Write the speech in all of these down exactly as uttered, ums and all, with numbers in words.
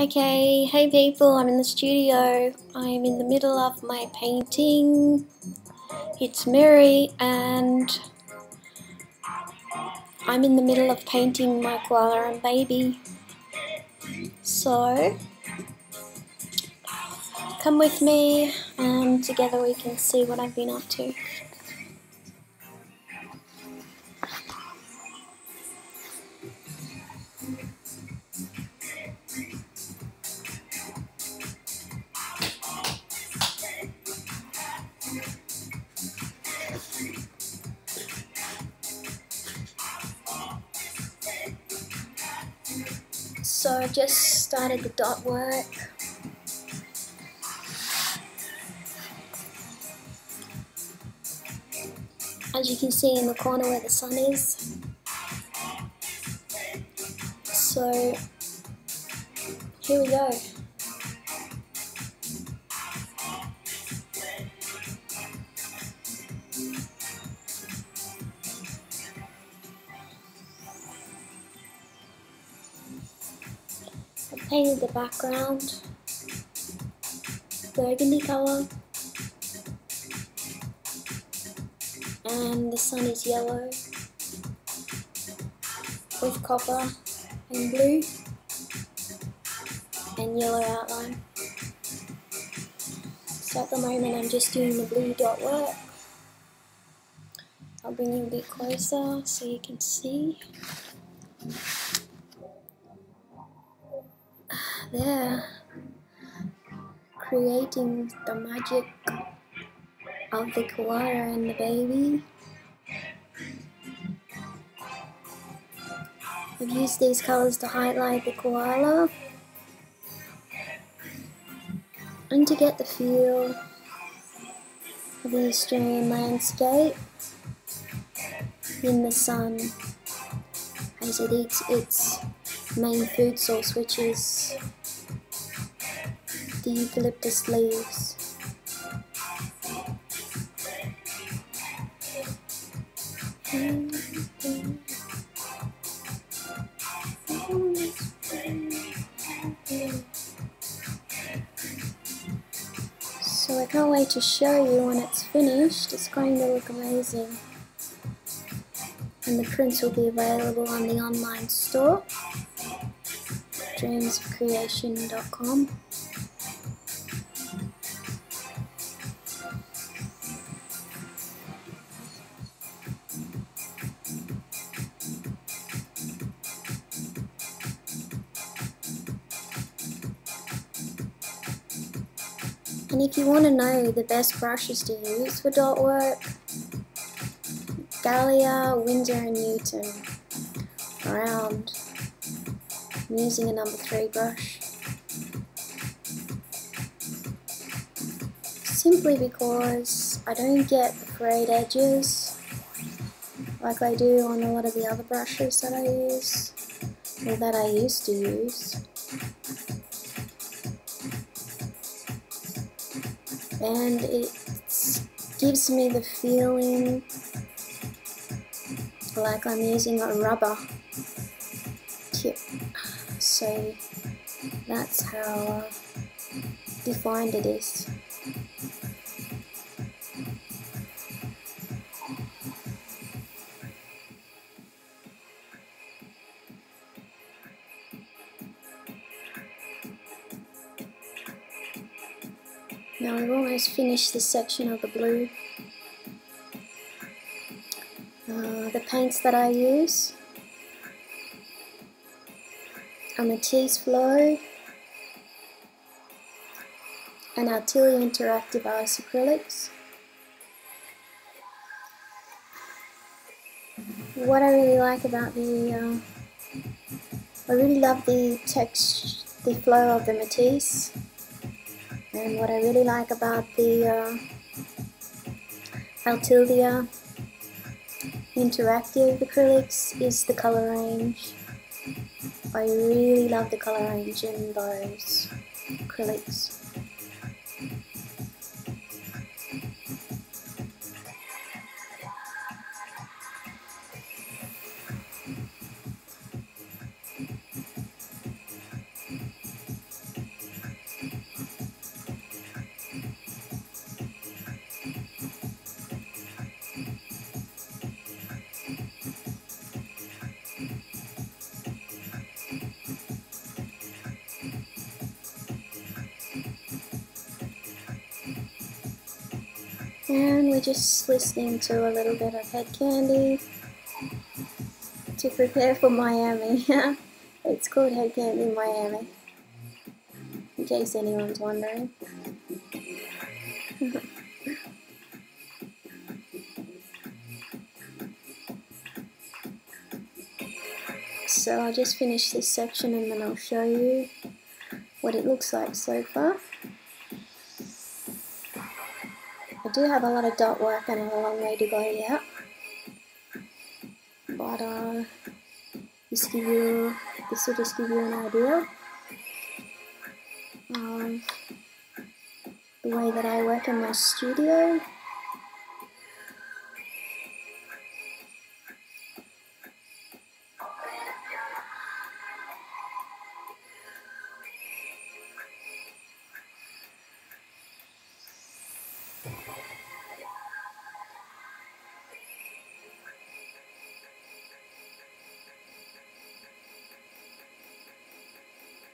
Okay, hey people, I'm in the studio. I'm in the middle of my painting. It's Mirree and I'm in the middle of painting my koala and baby. So, come with me and together we can see what I've been up to. So I just started the dot work. As you can see in the corner where the sun is. So here we go. Painted the background, burgundy colour, and the sun is yellow with copper and blue and yellow outline. So at the moment I'm just doing the blue dot work. I'll bring you a bit closer so you can see. There, creating the magic of the koala and the baby. I've used these colours to highlight the koala and to get the feel of the Australian landscape in the sun as it eats its main food source, which is the eucalyptus leaves. So I can't wait to show you when it's finished. It's going to look amazing. And the prints will be available on the online store, dreams creation dot com. And if you want to know the best brushes to use for dot work, Gallia, Windsor and Newton, round. I'm using a number three brush, simply because I don't get the frayed edges like I do on a lot of the other brushes that I use, or that I used to use. And it gives me the feeling like I'm using a rubber tip. So that's how defined it is. Now I've almost finished this section of the blue. Uh, the paints that I use are Matisse Flow and Artilia Interactive Ice Acrylics. What I really like about the, uh, I really love the text, the flow of the Matisse. And what I really like about the uh, Artilia Interactive Acrylics is the colour range. I really love the colour range in those acrylics. And we're just listening to a little bit of Head Candy to prepare for Miami. It's called Head Candy Miami, in case anyone's wondering. So I'll just finish this section and then I'll show you what it looks like so far. I do have a lot of dot work and a long way to go yet, but uh, this give you, this will just give you an idea of the way that I work in my studio.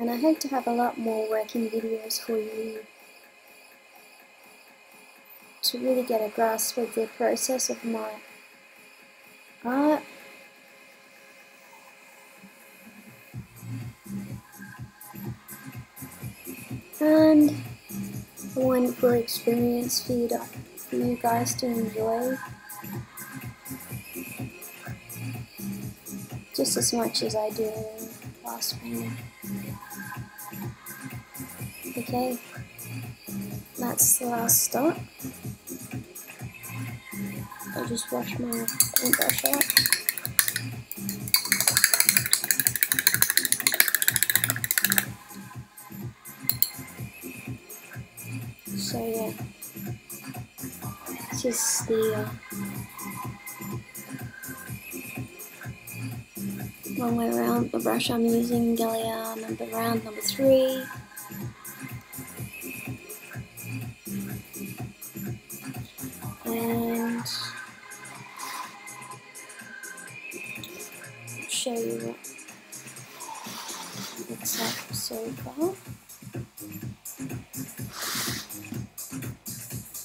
And I hope to have a lot more working videos for you to really get a grasp of the process of my art. And a wonderful experience for you, to, for you guys to enjoy just as much as I do in last painting. Okay, that's the last stop. I'll just wash my paintbrush out. So yeah, it's just the uh, long way around. The brush I'm using, Gallia number round number three. And I'll show you what it looks like so far.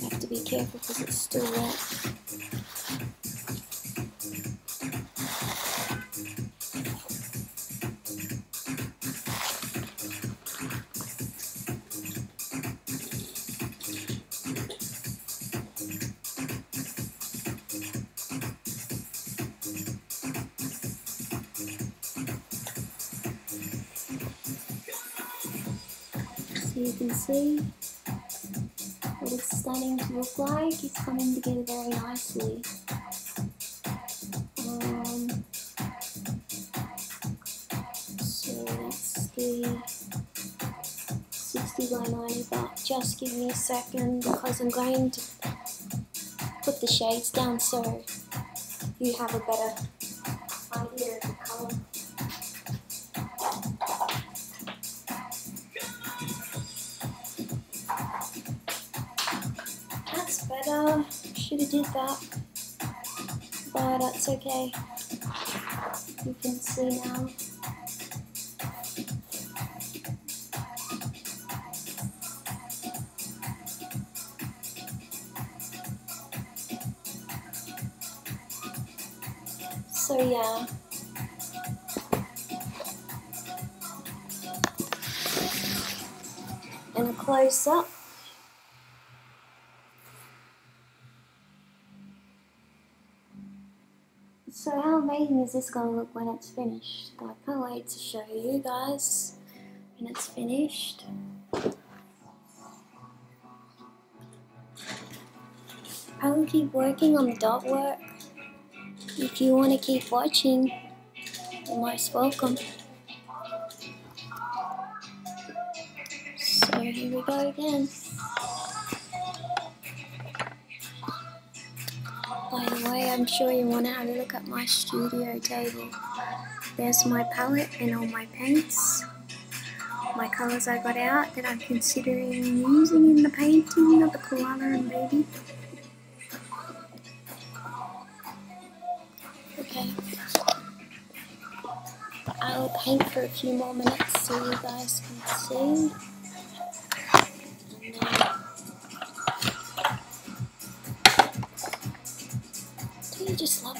You have to be careful because it's still wet. You can see what it's starting to look like. It's coming together very nicely. Um, so that's the sixty by ninety, but just give me a second because I'm going to put the shades down so you have a better idea of the colour. Better, should have did that, but that's okay. You can see now. So yeah, and a close up. So how amazing is this gonna look when it's finished? I can't wait to show you guys when it's finished. I will keep working on the dot work. If you want to keep watching, you're most welcome. So here we go again. By the way, I'm sure you want to have a look at my studio table. There's my palette and all my paints, my colours I got out that I'm considering using in the painting of the koala and baby. Okay, I'll paint for a few more minutes so you guys can see. And, uh,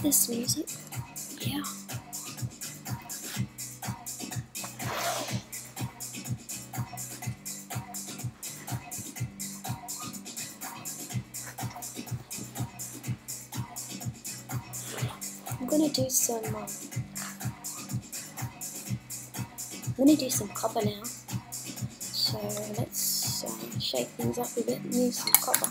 like this music. Yeah. I'm gonna do some. Um, I'm gonna do some copper now. So let's uh, shake things up a bit and use some copper.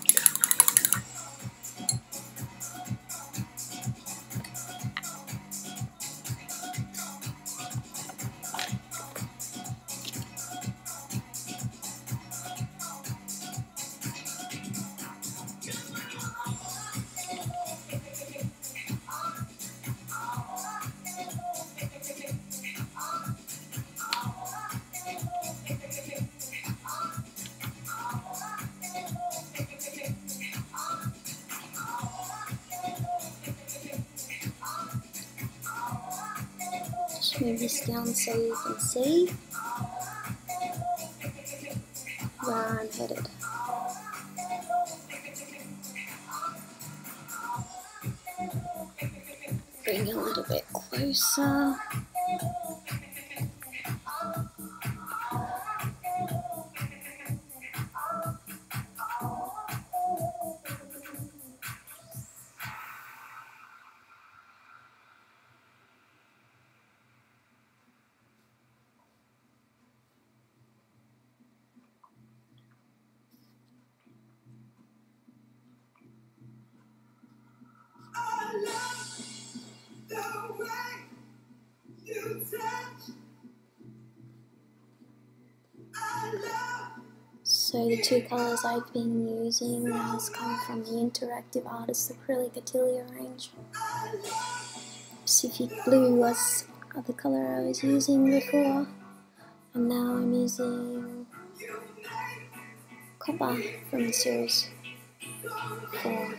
Move this down so you can see where I'm headed. Bring it a little bit closer. So the two colours I've been using has come from the Interactive Artist Acrylic Atelier range. Pacific Blue was the colour I was using before, and now I'm using copper from the series four.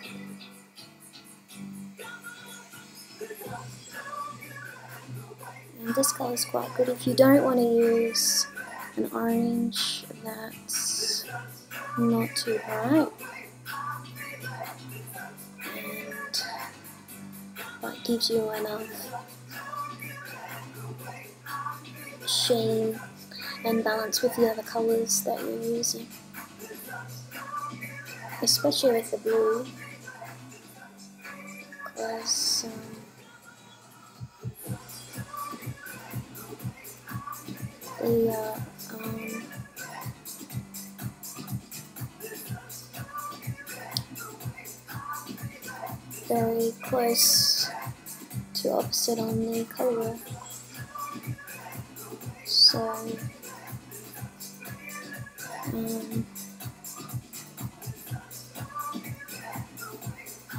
And this colour is quite good if you don't want to use an orange that's not too bright, and that gives you enough sheen and balance with the other colours that you're using, especially with the blue, because um, the uh, um, very close to opposite on the colour, so um,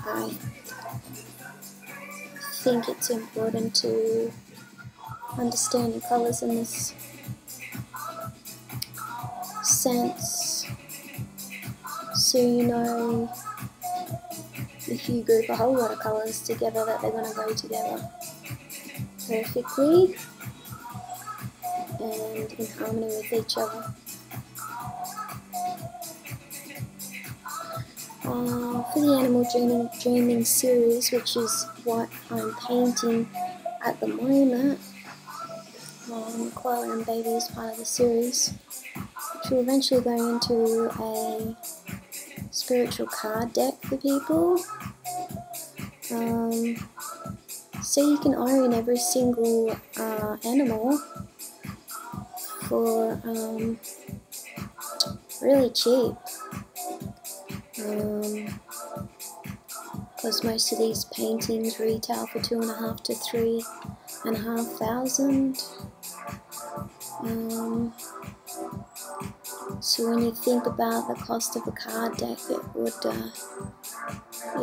I think it's important to understand the colours in this sense, so you know if you group a whole lot of colours together that they're going to go together perfectly and in harmony with each other. Uh, for the Animal Dreaming, Dreaming series, which is what I'm painting at the moment, um, Koala and Baby is part of the series, which will eventually go into a spiritual card deck for people, um, so you can own every single uh, animal for um, really cheap, because um, most of these paintings retail for two and a half to three and a half thousand. Um, So when you think about the cost of a card deck, it would, uh,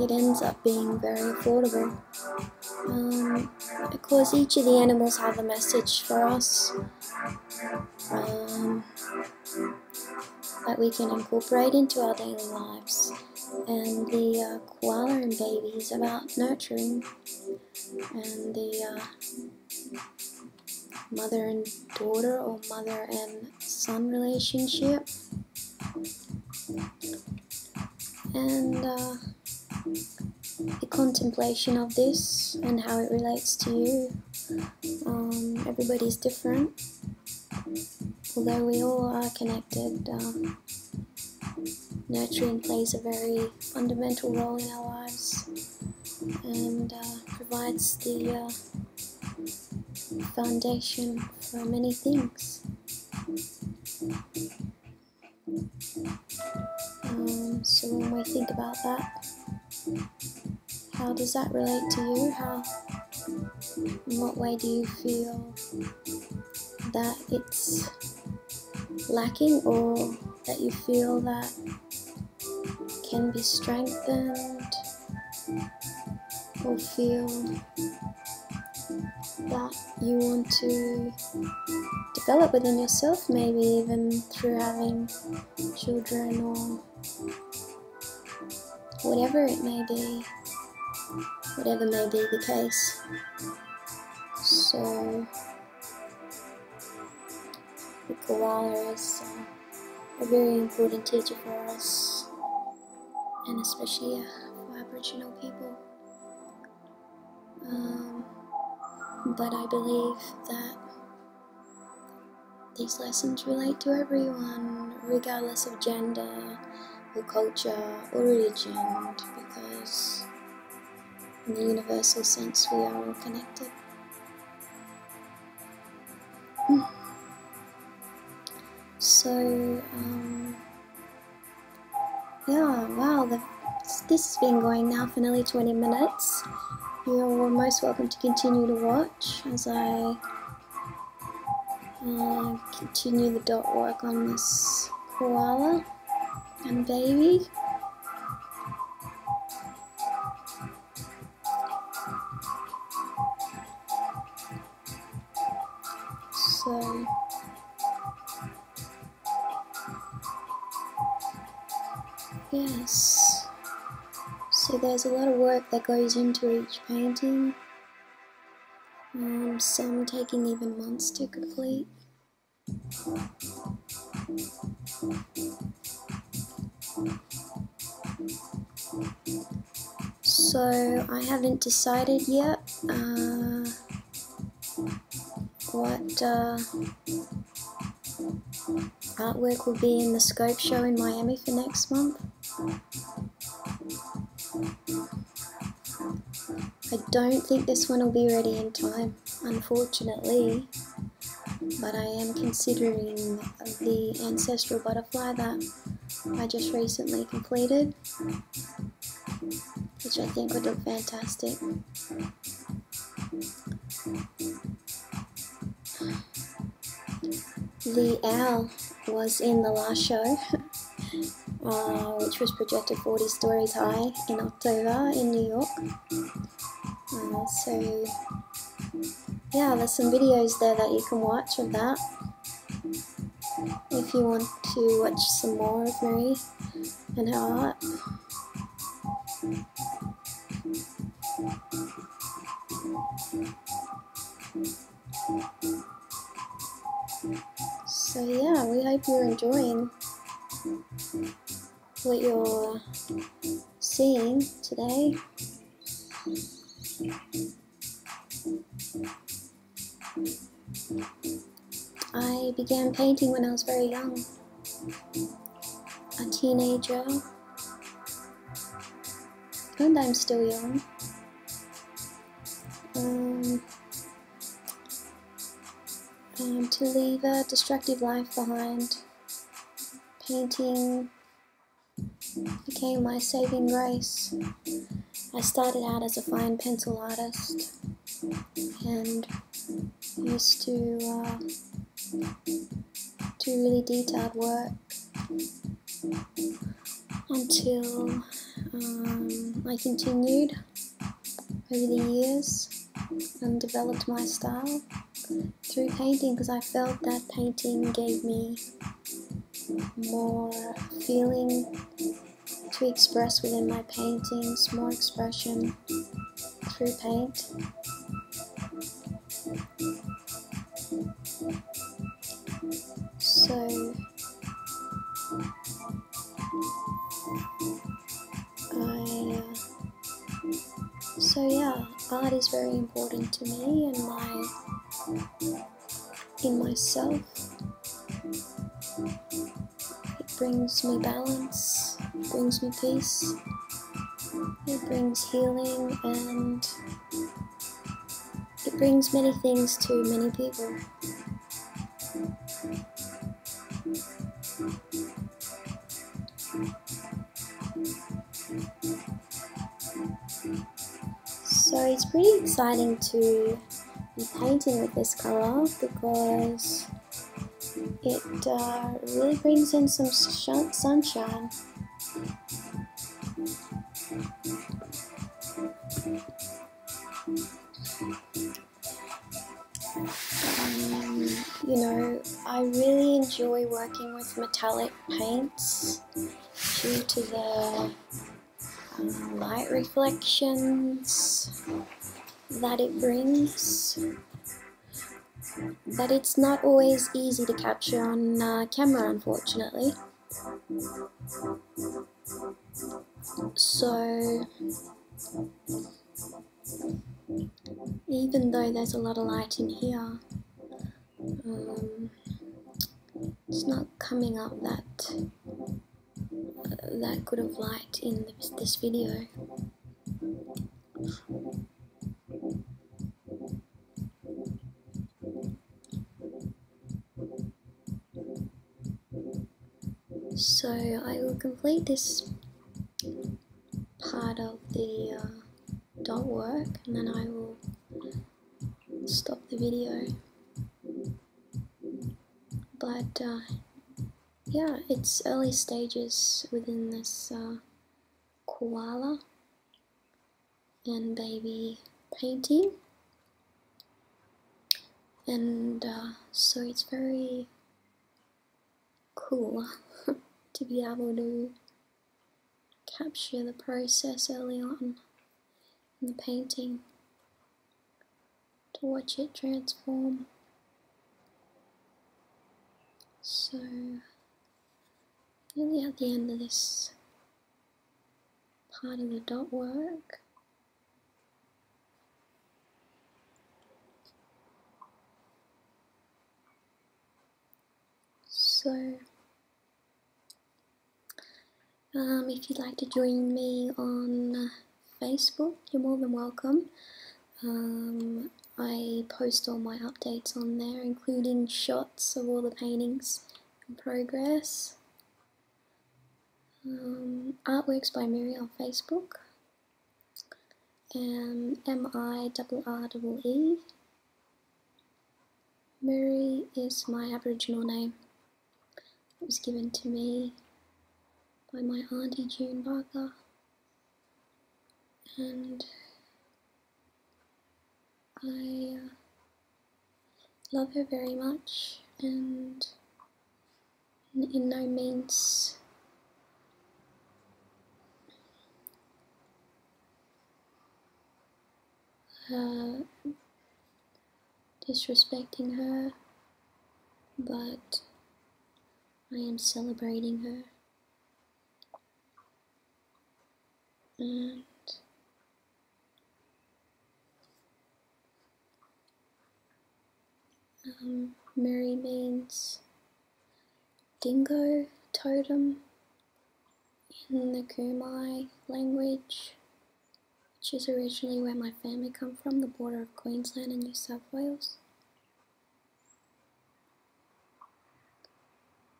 it ends up being very affordable. Um, of course, each of the animals have a message for us um, that we can incorporate into our daily lives. And the uh, koala and baby is about nurturing, and the uh, mother and daughter or mother and son relationship, and uh, the contemplation of this and how it relates to you. Um, everybody's different, although we all are connected. Um, nurturing plays a very fundamental role in our lives and uh, provides the uh, foundation for many things. Um, so when we think about that, how does that relate to you? How, in what way do you feel that it's lacking, or that you feel that can be strengthened, or feel that you want to develop within yourself, maybe even through having children or whatever it may be, whatever may be the case. So the koala is uh, a very important teacher for us, and especially uh, for Aboriginal people. Um, but I believe that these lessons relate to everyone, regardless of gender, or culture, or religion, because in the universal sense we are all connected. So, um, yeah, wow, the, this has been going now for nearly twenty minutes. You're most welcome to continue to watch as I uh, continue the dot work on this koala and baby. So yes, so there's a lot of work that goes into each painting, um, some taking even months to complete. So I haven't decided yet uh, what uh, artwork will be in the Scope Show in Miami for next month. I don't think this one will be ready in time, unfortunately, but I am considering the ancestral butterfly that I just recently completed, which I think would look fantastic. The owl was in the last show, uh, which was projected forty stories high in October in New York. Uh, so, yeah, there's some videos there that you can watch of that if you want to watch some more of Mirree and her art. So yeah, we hope you're enjoying what you're seeing today. I began painting when I was very young, a teenager, and I'm still young. Um, um, to leave a destructive life behind, painting became my saving grace. I started out as a fine pencil artist and used to uh, do really detailed work until um, I continued over the years and developed my style through painting, because I felt that painting gave me more feeling to express within my paintings, more expression through paint. So I uh, is very important to me and my in myself. It brings me balance, it brings me peace, it brings healing, and it brings many things to many people. So it's pretty exciting to be painting with this colour because it uh, really brings in some sh sunshine. Um, you know, I really enjoy working with metallic paints due to the um, light reflections that it brings, but it's not always easy to capture on uh, camera, unfortunately. So even though there's a lot of light in here, um, it's not coming up that uh, that good of light in this, this video. So I will complete this part of the uh, dot work, and then I will stop the video. But uh, yeah, it's early stages within this uh, koala and baby painting, and uh, so it's very cool to be able to capture the process early on in the painting, to watch it transform. So, nearly at the end of this part of the dot work. So, Um, if you'd like to join me on Facebook, you're more than welcome. Um, I post all my updates on there, including shots of all the paintings in progress. Um, Artworks by Mirree on Facebook. Um, M I R R E E. Mirree is my Aboriginal name. It was given to me by my auntie June Barker, and I uh, love her very much, and in, in no means uh, disrespecting her, but I am celebrating her. And um, Mirree means dingo totem in the Kumai language, which is originally where my family come from, the border of Queensland and New South Wales.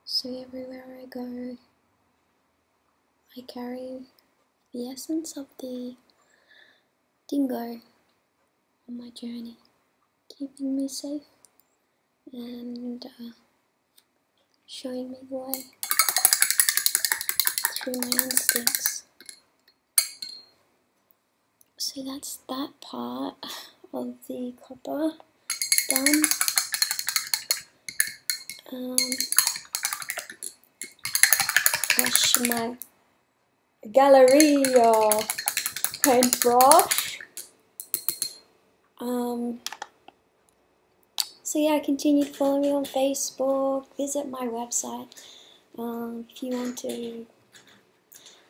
So everywhere I go, I carry the essence of the dingo on my journey, keeping me safe and uh, showing me the way through my instincts. So that's that part of the copper done. Um, wash my gallery or paintbrush. Um, so yeah, continue to follow me on Facebook, visit my website um, if you want to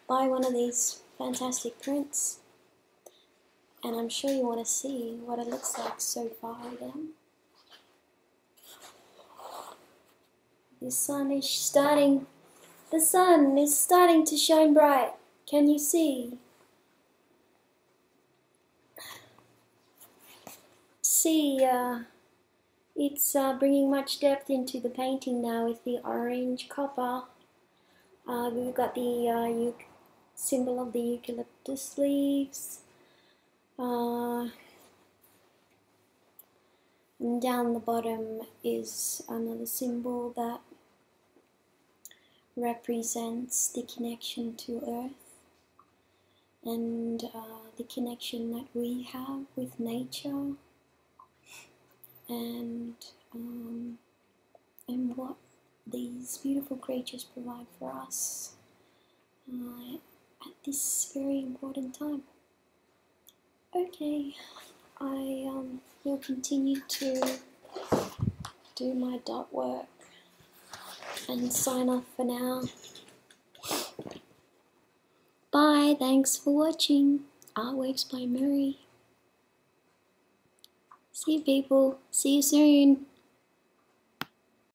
buy one of these fantastic prints. and I'm sure you want to see what it looks like so far again. The sun is starting, the sun is starting to shine bright. Can you see? See, uh, it's uh, bringing much depth into the painting now with the orange copper. Uh, we've got the uh, symbol of the eucalyptus leaves. Uh, and down the bottom is another symbol that represents the connection to Earth and uh, the connection that we have with nature and, um, and what these beautiful creatures provide for us uh, at this very important time. Okay, I um, will continue to do my dot work and sign off for now. Bye, thanks for watching Artworks by Mirree. See you people, see you soon.